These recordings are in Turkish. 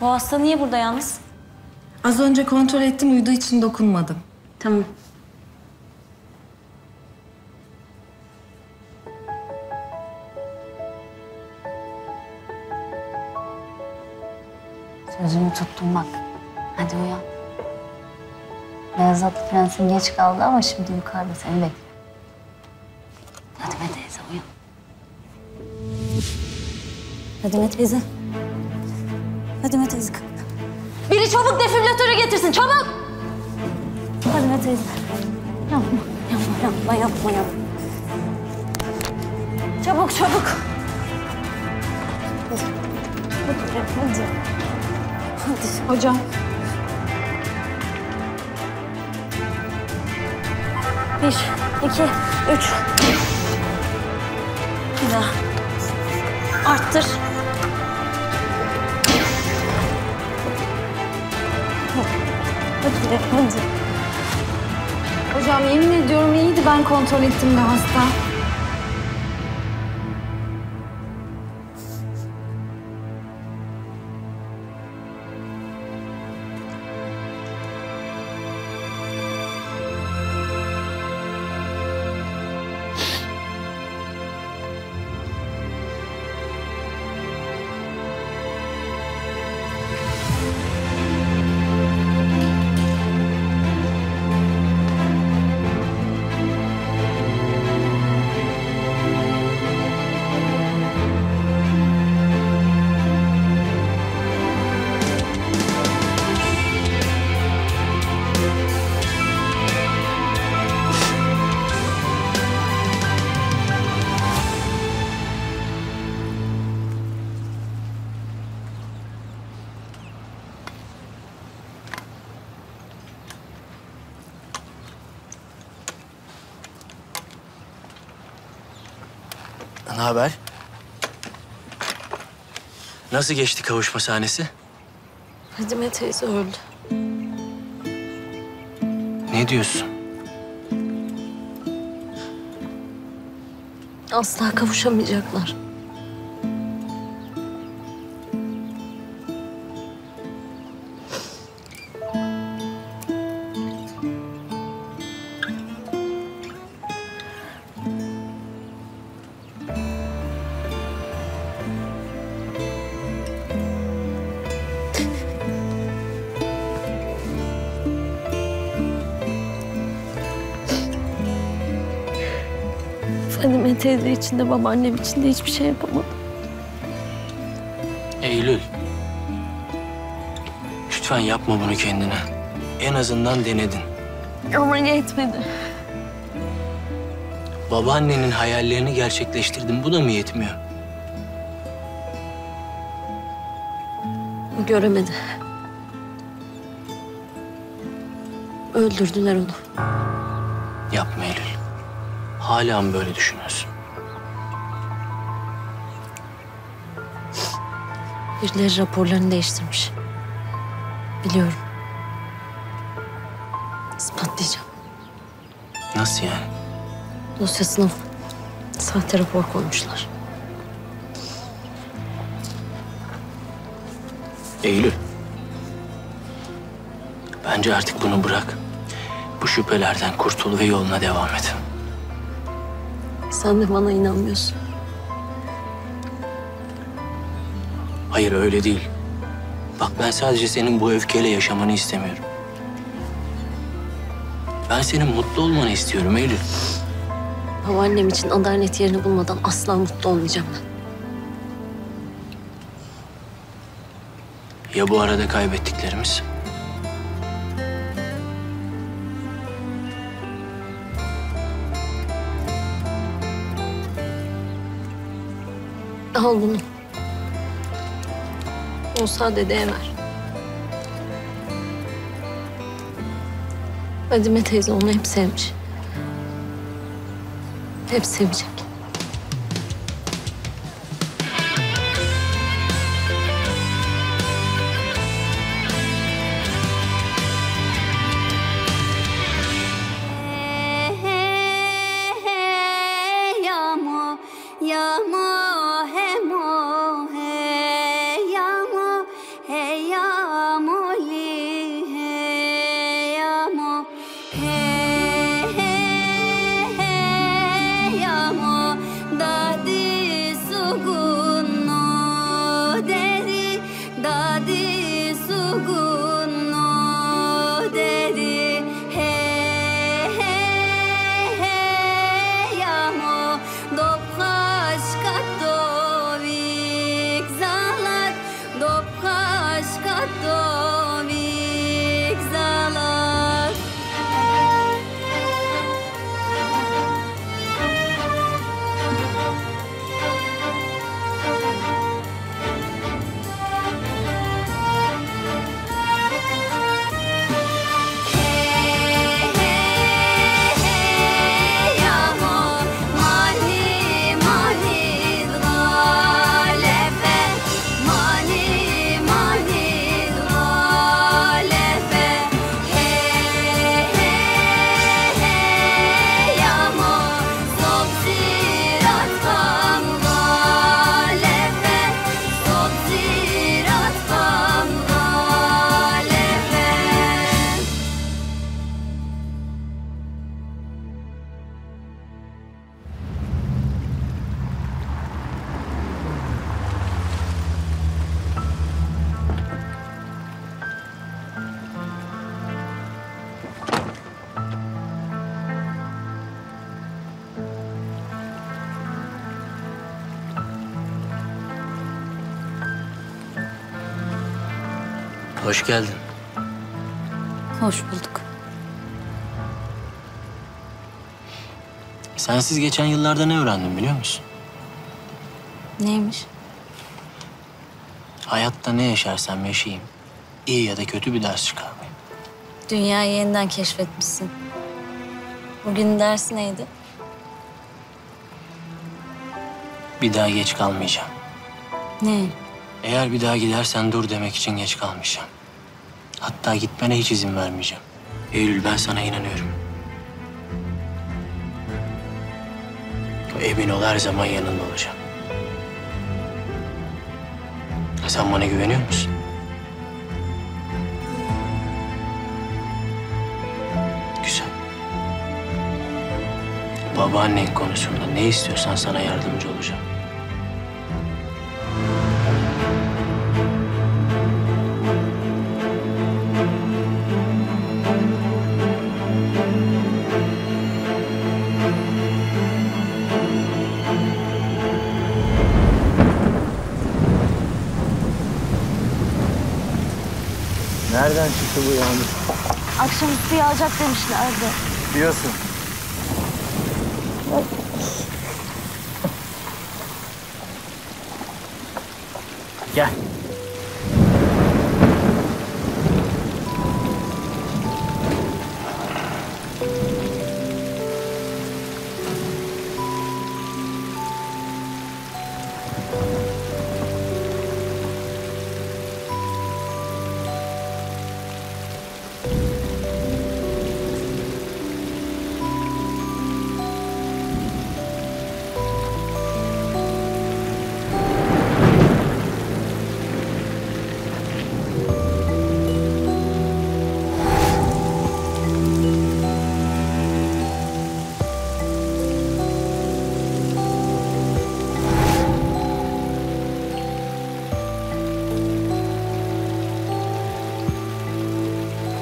Bu hasta niye burada yalnız? Az önce kontrol ettim, uyuduğu için dokunmadım. Tamam. Sözümü tuttum bak. Hadi uyan. Beyaz atlı prensin geç kaldı ama şimdi yukarıda seni bekle. Adime teyze uyan. Adime teyze. Hadime teyze. Biri çabuk defibrilatörü getirsin, çabuk! Hadime teyze. Yapma, yapma, yapma, yapma, yapma. Çabuk, çabuk. Hadi, hadi. Hadi hocam. Bir, iki, üç. Bir daha. Arttır. Hadi, hadi. Hocam yemin ediyorum iyiydi, ben kontrol ettim de hasta. Ne haber? Nasıl geçti kavuşma sahnesi? Hadime teyze öldü. Ne diyorsun? Asla kavuşamayacaklar. Adime teyze için de babaannem için de hiçbir şey yapamadım. Eylül. Lütfen yapma bunu kendine. En azından denedin. Ama yetmedi. Babaannenin hayallerini gerçekleştirdin. Bu da mı yetmiyor? Göremedi. Öldürdüler onu. Yapma Eylül. Hâlâ mı böyle düşünüyorsun? Birileri raporlarını değiştirmiş. Biliyorum. İspatlayacağım. Nasıl yani? Dosyasına sahte rapor koymuşlar. Eylül. Bence artık bunu bırak. Bu şüphelerden kurtul ve yoluna devam et. Sen de bana inanmıyorsun. Hayır, öyle değil. Bak, ben sadece senin bu öfkeyle yaşamanı istemiyorum. Ben senin mutlu olmanı istiyorum Eylül. Babaannem için adalet yerini bulmadan asla mutlu olmayacağım ben. Ya bu arada kaybettiklerimiz? Al bunu. Musa dedeye ver. Adime teyze onu hep sevmiş. Hep sevecek. Hoş geldin. Hoş bulduk. Sensiz geçen yıllarda ne öğrendim biliyor musun? Neymiş? Hayatta ne yaşarsam yaşayayım, iyi ya da kötü bir ders çıkarmayayım. Dünyayı yeniden keşfetmişsin. Bugün ders neydi? Bir daha geç kalmayacağım. Ne? Eğer bir daha gidersen dur demek için geç kalmayacağım. Hatta gitmene hiç izin vermeyeceğim. Eylül, ben sana inanıyorum. Emin ol, her zaman yanında olacağım. Sen bana güveniyor musun? Güzel. Babaannen konusunda ne istiyorsan sana yardımcı olacağım. Nereden çıktı bu yağmur? Akşam üstü yağacak demişlerdi. Diyorsun. Gel.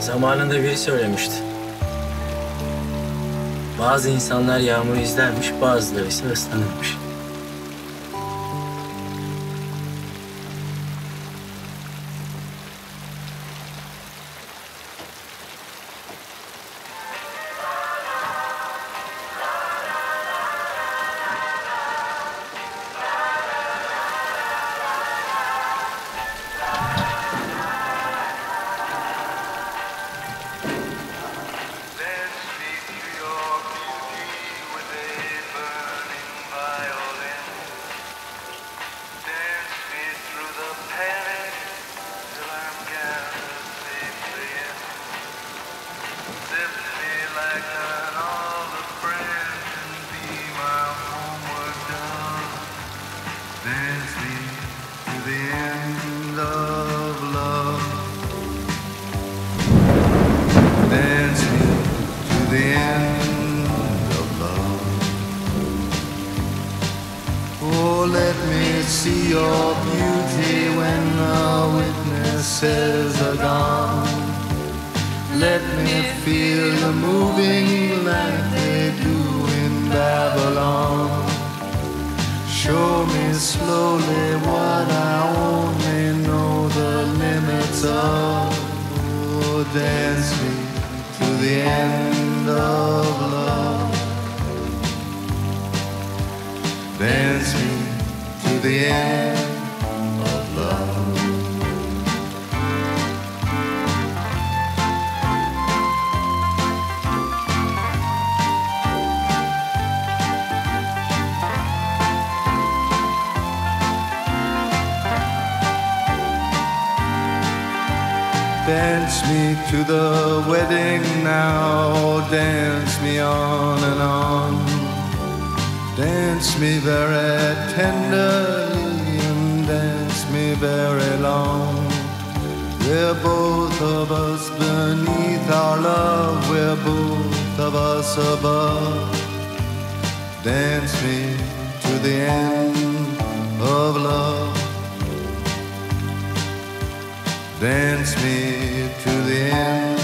Zamanında biri söylemişti. Bazı insanlar yağmuru izlermiş, bazıları ise ıslanırmış. Dance me to the wedding now, dance me on and on. Dance me very tenderly and dance me very long. We're both of us beneath our love, we're both of us above. Dance me to the end of love. Dance me to the end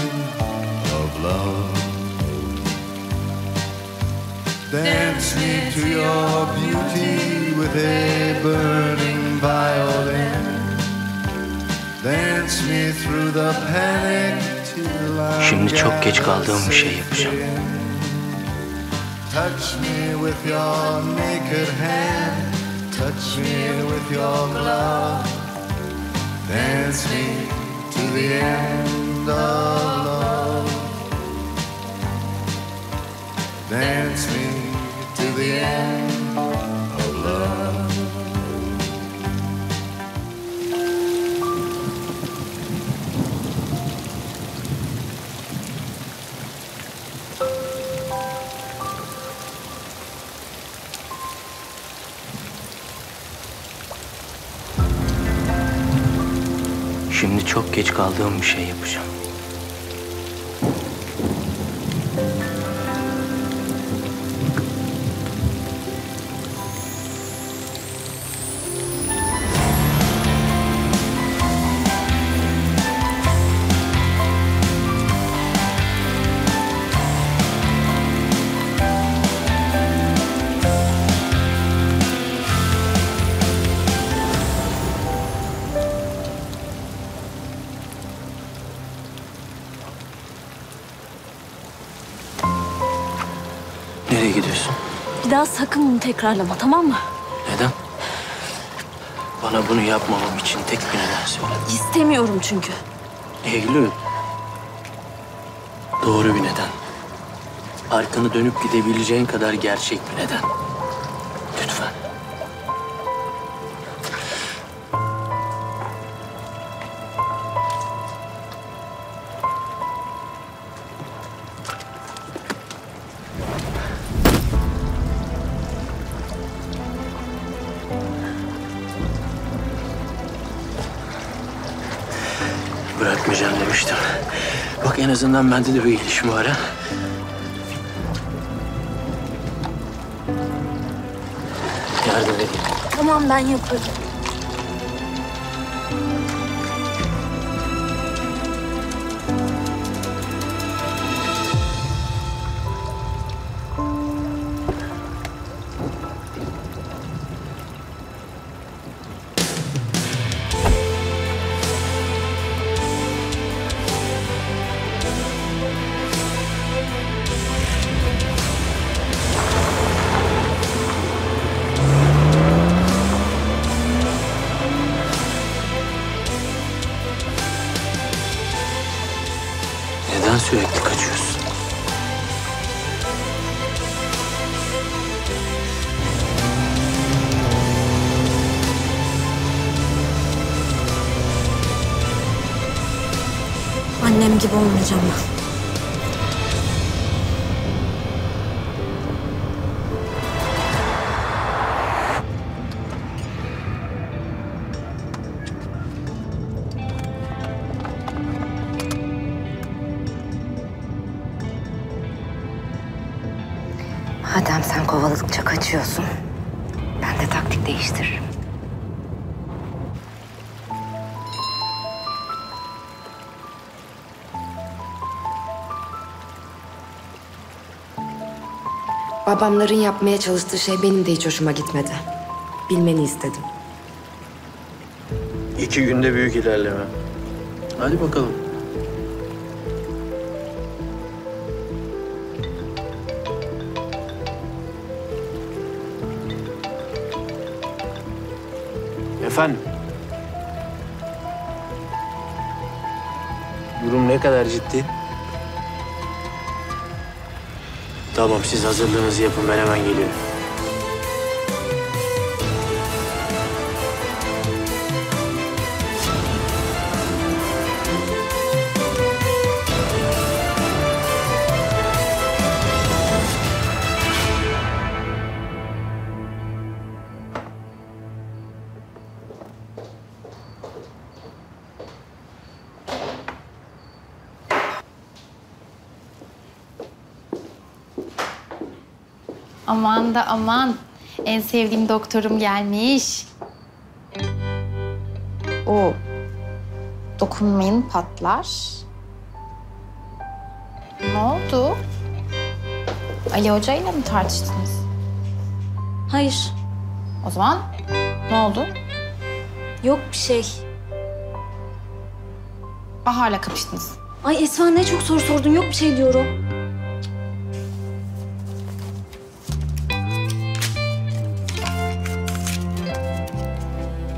of love. Dance me to your beauty with a burning violin. Dance me through Şimdi çok geç kaldığım bir şey yapacağım. Dance me to the end of love. Şimdi çok geç kaldığım bir şey yapacağım. Sakın bunu tekrarlama, tamam mı? Neden? Bana bunu yapmamam için tek bir neden söyledin. İstemiyorum çünkü. Eylül. Doğru bir neden. Arkanı dönüp gidebileceğin kadar gerçek bir neden. Lütfen. Bırakmayacağım demiştim. Bak, en azından bende de bir ilişim var ha. Yardım edeyim. Tamam, ben yaparım. Sürekli kaçıyorsun. Annem gibi olmayacağım ben. Madem sen kovaladıkça kaçıyorsun, ben de taktik değiştiririm. Babamların yapmaya çalıştığı şey benim de hiç hoşuma gitmedi. Bilmeni istedim. 2 günde büyük ilerleme. Hadi bakalım. Efendim? Durum ne kadar ciddi? Tamam, siz hazırlığınızı yapın, ben hemen geliyorum. Aman da aman, en sevdiğim doktorum gelmiş. O dokunmayın patlar. Ne oldu? Ali Hoca ile mi tartıştınız? Hayır. O zaman ne oldu? Yok bir şey. Bahar'la kapıştınız. Ay Esma ne çok soru sordun, yok bir şey diyorum.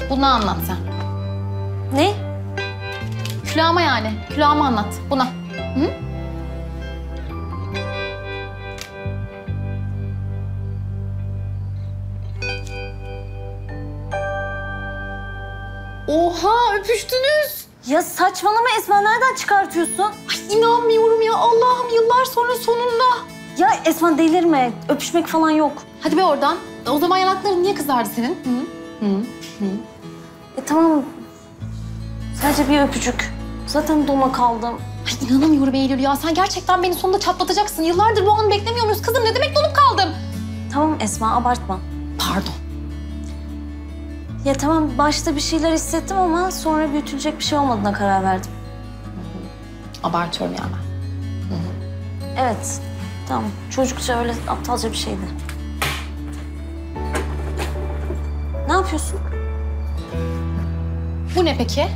Bunu anlat sen. Ne? Külahıma yani. Külahıma anlat. Buna. Hı? Oha öpüştünüz. Ya saçmalama Esma, nereden çıkartıyorsun? Ay inanmıyorum ya Allah'ım, yıllar sonra sonunda. Ya Esma delirme, öpüşmek falan yok. Hadi be oradan. O zaman yanakların niye kızardı senin? Hı? Hı? Tamam. Sadece bir öpücük. Zaten dona kaldım. Ay inanamıyorum Eylül ya, sen gerçekten beni sonunda çatlatacaksın. Yıllardır bu anı beklemiyor muyuz kızım? Ne demek donup kaldım? Tamam Esma, abartma. Pardon. Ya tamam, başta bir şeyler hissettim ama sonra büyütülecek bir şey olmadığına karar verdim. Hı-hı. Abartıyorum yani ben. Hı-hı. Evet, tamam. Çocukça öyle aptalca bir şeydi. Ne yapıyorsun? Bu ne peki?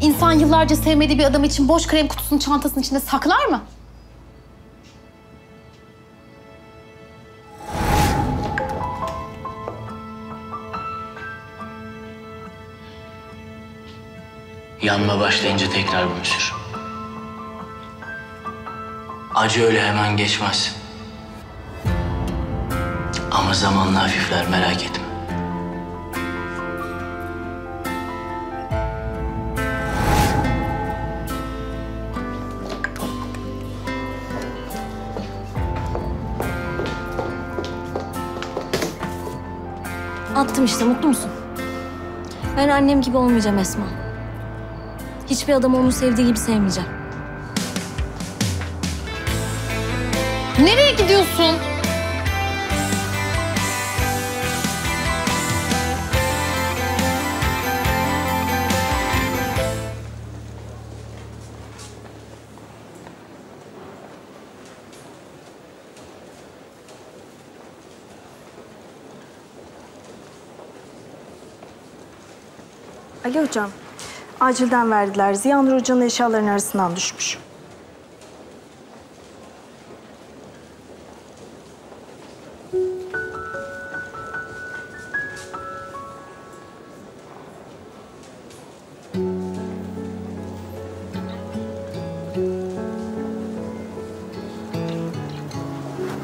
İnsan yıllarca sevmediği bir adam için boş krem kutusunu çantasının içinde saklar mı? Yanma başlayınca tekrar bunu sür. Acı öyle hemen geçmez. Ama zamanla hafifler, merak etme. Attım işte, mutlu musun? Ben annem gibi olmayacağım Esma. Hiçbir adam onu sevdiği gibi sevmeyeceğim. Nereye gidiyorsun? Ali hocam. Acilden verdiler. Ziya Nur hocanın eşyalarının arasından düşmüş.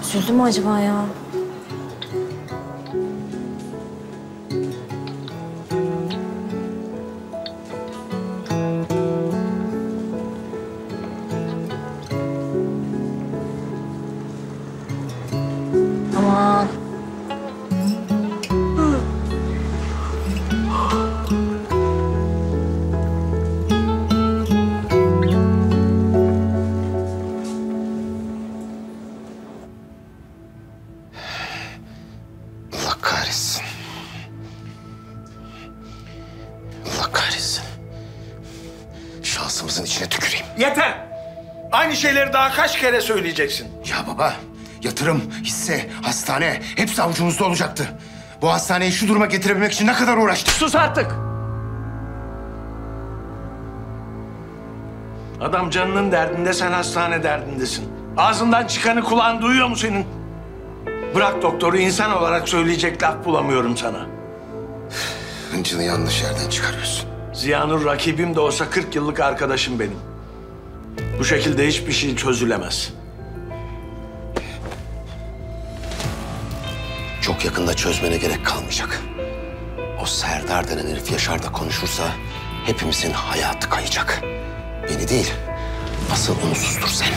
Üzüldü mü acaba ya? Şansımızın içine tüküreyim. Yeter! Aynı şeyleri daha kaç kere söyleyeceksin? Ya baba, yatırım, hisse, hastane hepsi avucumuzda olacaktı. Bu hastaneyi şu duruma getirebilmek için ne kadar uğraştık? Sus artık! Adam canının derdinde, sen hastane derdindesin. Ağzından çıkanı kulağın duyuyor mu senin? Bırak doktoru, insan olarak söyleyecek laf bulamıyorum sana. Hıncını yanlış yerden çıkarıyorsun. Ziya Nur rakibim de olsa 40 yıllık arkadaşım benim. Bu şekilde hiçbir şey çözülemez. Çok yakında çözmene gerek kalmayacak. O Serdar denen herif Yaşar da konuşursa hepimizin hayatı kayacak. Beni değil, asıl onu sustur sen.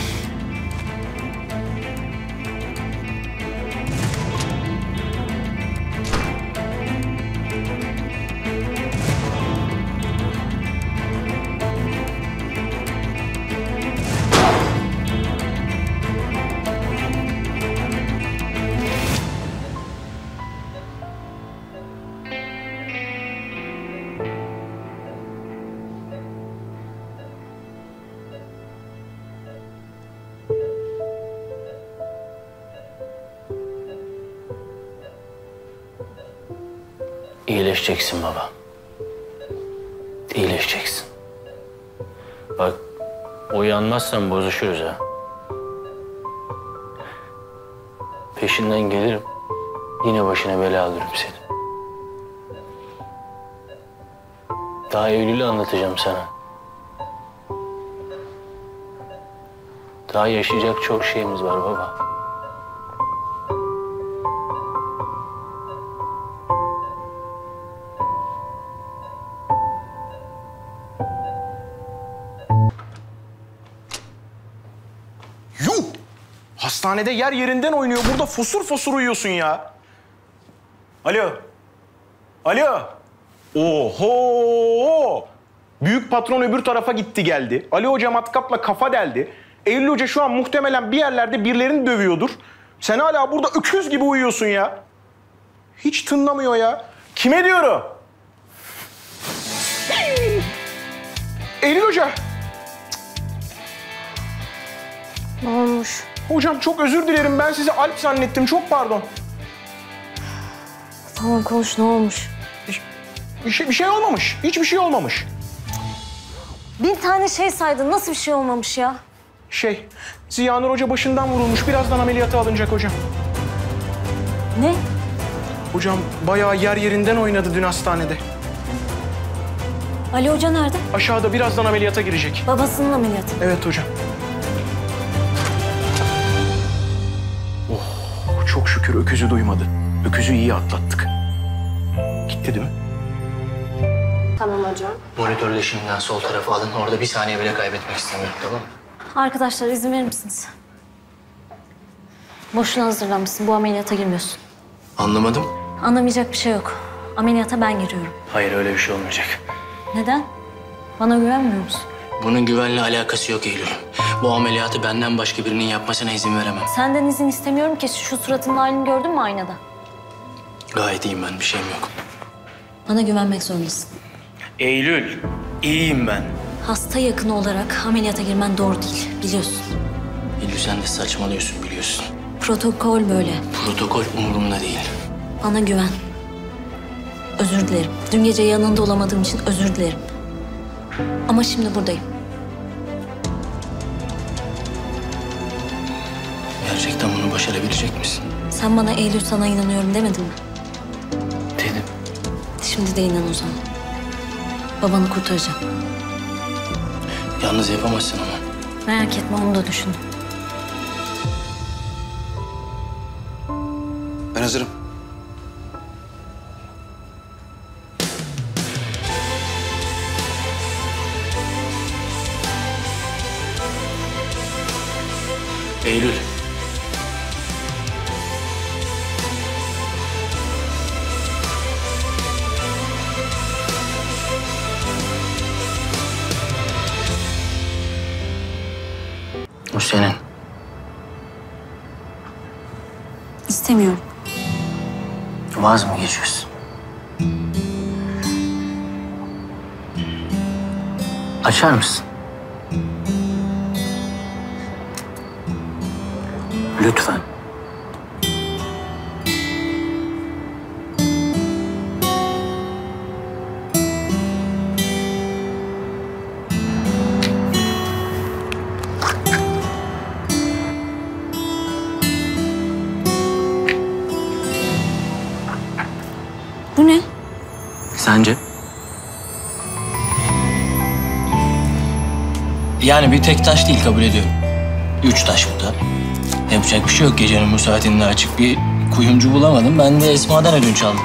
İyileşeceksin baba. İyileşeceksin. Bak, uyanmazsan bozuşuruz ha. Peşinden gelirim, yine başına bela alırım seni. Daha Eylül'ü anlatacağım sana. Daha yaşayacak çok şeyimiz var baba. Yuh! Hastanede yer yerinden oynuyor. Burada fosur fosur uyuyorsun ya. Alo. Alo. Oho! Büyük patron öbür tarafa gitti geldi. Ali Hoca matkapla kafa deldi. Eylül Hoca şu an muhtemelen bir yerlerde birilerini dövüyordur. Sen hala burada öküz gibi uyuyorsun ya. Hiç tınlamıyor ya. Kime diyorum? Eylül Hoca. Ne olmuş? Hocam çok özür dilerim. Ben sizi Alp zannettim. Çok pardon. Tamam konuş. Ne olmuş? Bir şey olmamış. Hiçbir şey olmamış. Bin tane şey saydın. Nasıl bir şey olmamış ya? Şey, Ziya Nur Hoca başından vurulmuş. Birazdan ameliyata alınacak hocam. Ne? Hocam bayağı yer yerinden oynadı dün hastanede. Ali Hoca nerede? Aşağıda birazdan ameliyata girecek. Babasının ameliyatı. Evet hocam. Oh, çok şükür öküzü duymadı. Öküzü iyi atlattık. Gitti değil mi? Tamam hocam. Monitörle şimdiden sol tarafı alın. Orada bir saniye bile kaybetmek istemiyorum, tamam mı? Arkadaşlar izin verir misiniz? Boşuna hazırlanmışsın. Bu ameliyata girmiyorsun. Anlamadım. Anlamayacak bir şey yok. Ameliyata ben giriyorum. Hayır, öyle bir şey olmayacak. Neden? Bana güvenmiyor musun? Bunun güvenle alakası yok Eylül. Bu ameliyatı benden başka birinin yapmasına izin veremem. Senden izin istemiyorum ki. Şu suratının halini gördün mü aynada? Gayet iyiyim ben. Bir şeyim yok. Bana güvenmek zorundasın. Eylül, iyiyim ben. Hasta yakını olarak ameliyata girmen doğru değil, biliyorsun. Eylül sen de saçmalıyorsun, biliyorsun. Protokol böyle. Protokol umurumda değil. Bana güven. Özür dilerim. Dün gece yanında olamadığım için özür dilerim. Ama şimdi buradayım. Gerçekten bunu başarabilecek misin? Sen bana Eylül sana inanıyorum demedin mi? Dedim. Şimdi de inan o zaman. Babanı kurtaracağım. Yalnız yapamazsın ama. Merak etme, onu da düşündüm. Ben hazırım. Eylül. Bu senin. İstemiyorum. Vaz mı geçiyorsun? Açar mısın? Lütfen. Bu ne? Sence? Yani bir tek taş değil, kabul ediyorum. 3 taş bu da. Yapacak bir şey yok. Gecenin bu saatinde açık bir kuyumcu bulamadım. Ben de Esma'dan ödünç aldım.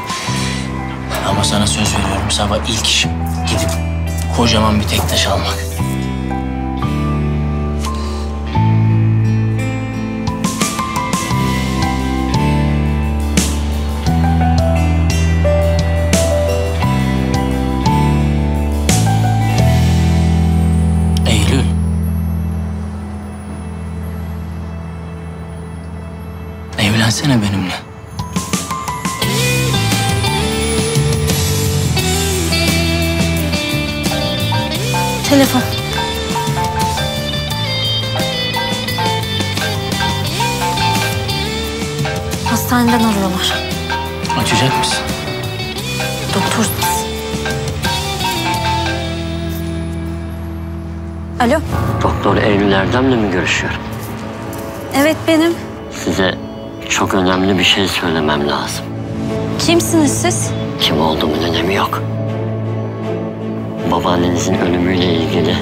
Ama sana söz veriyorum, sabah ilk işim gidip kocaman bir tek taş almak. Evlensene benimle. Telefon. Hastaneden arıyorlar. Açacak mısın? Doktor. Alo. Doktor Eylül Erdem'le mi görüşüyorum? Evet benim. Size çok önemli bir şey söylemem lazım. Kimsiniz siz? Kim olduğumun önemi yok. Babaannenizin ölümüyle ilgili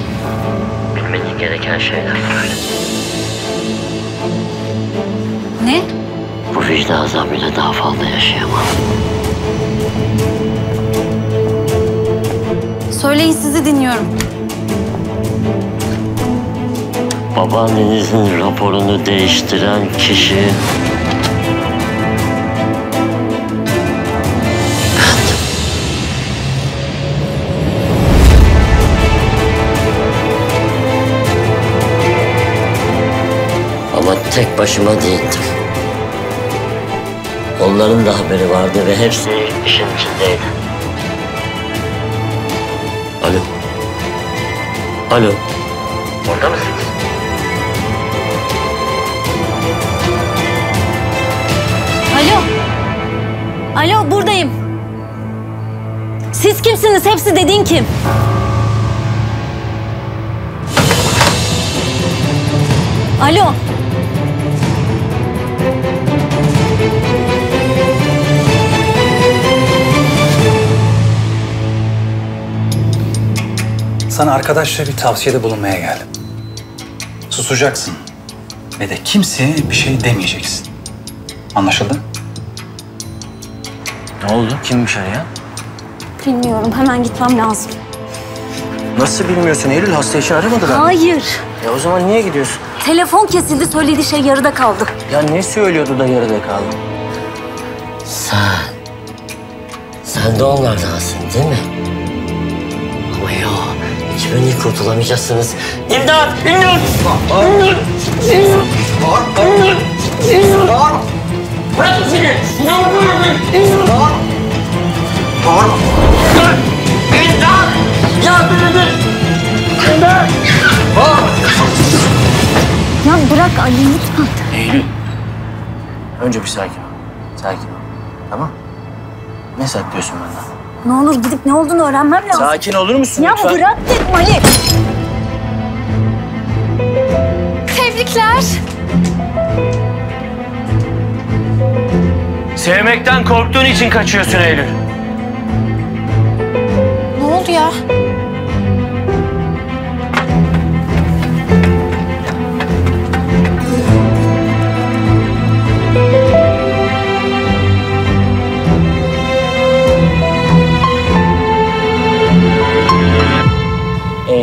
bilmeniz gereken şeyler böyle. Ne? Bu vicdan azabıyla daha fazla yaşayamam. Söyleyin, sizi dinliyorum. Babaannenizin raporunu değiştiren kişi... Ama tek başıma değildim. Onların da haberi vardı ve hepsi işin içindeydi. Alo. Alo. Orada mısınız? Alo. Alo, buradayım. Siz kimsiniz? Hepsi dediğin kim? Alo. Sana arkadaşça bir tavsiyede bulunmaya geldim. Susacaksın ve de kimseye bir şey demeyeceksin. Anlaşıldı? Ne oldu? Kimmiş arayan? Bilmiyorum. Hemen gitmem lazım. Nasıl bilmiyorsun? Eylül hasta işi aramadı galiba. Hayır. Ya o zaman niye gidiyorsun? Telefon kesildi. Söylediği şey yarıda kaldı. Ya ne söylüyordu da yarıda kaldı? Sen de onlardansın değil mi? Ama yok. Hiçbirini kurtulamayacaksınız. İmdat! İmdat! İmdat! İmdat! İmdat! Bırakın seni! İmdat! İmdat! Yardım edin! İmdat! Ya bırak Ali, lütfen. Eylül. Önce bir sakin ol. Sakin ol. Tamam? Ne saklıyorsun benden? Ne olur gidip ne olduğunu öğrenmem lazım. Sakin olur musun ya lütfen? Ya bırak dedim Ali. Tebrikler. Sevmekten korktuğun için kaçıyorsun Eylül. Ne oldu ya?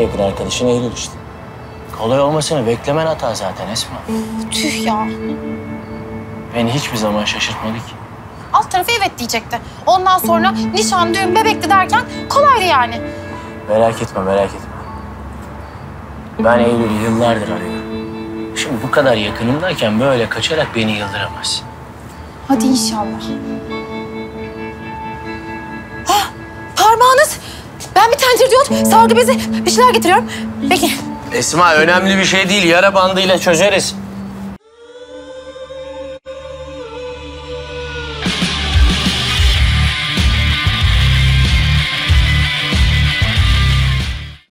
Yakın arkadaşın Eylül işte. Kolay olmasını beklemen hata zaten Esma. Tüh ya. Beni hiçbir zaman şaşırtmadı ki. Alt tarafı evet diyecekti. Ondan sonra nişan, düğün, bebekti derken kolaydı yani. Merak etme, merak etme. Ben Eylül'ü yıllardır arıyorum. Şimdi bu kadar yakınımdayken böyle kaçarak beni yıldıramaz. Hadi inşallah. Ha, parmağınız. Ben bir tencere diyot, sargı bezi, bir şeyler getiriyorum. Peki. Esma önemli bir şey değil, yara bandıyla çözeriz.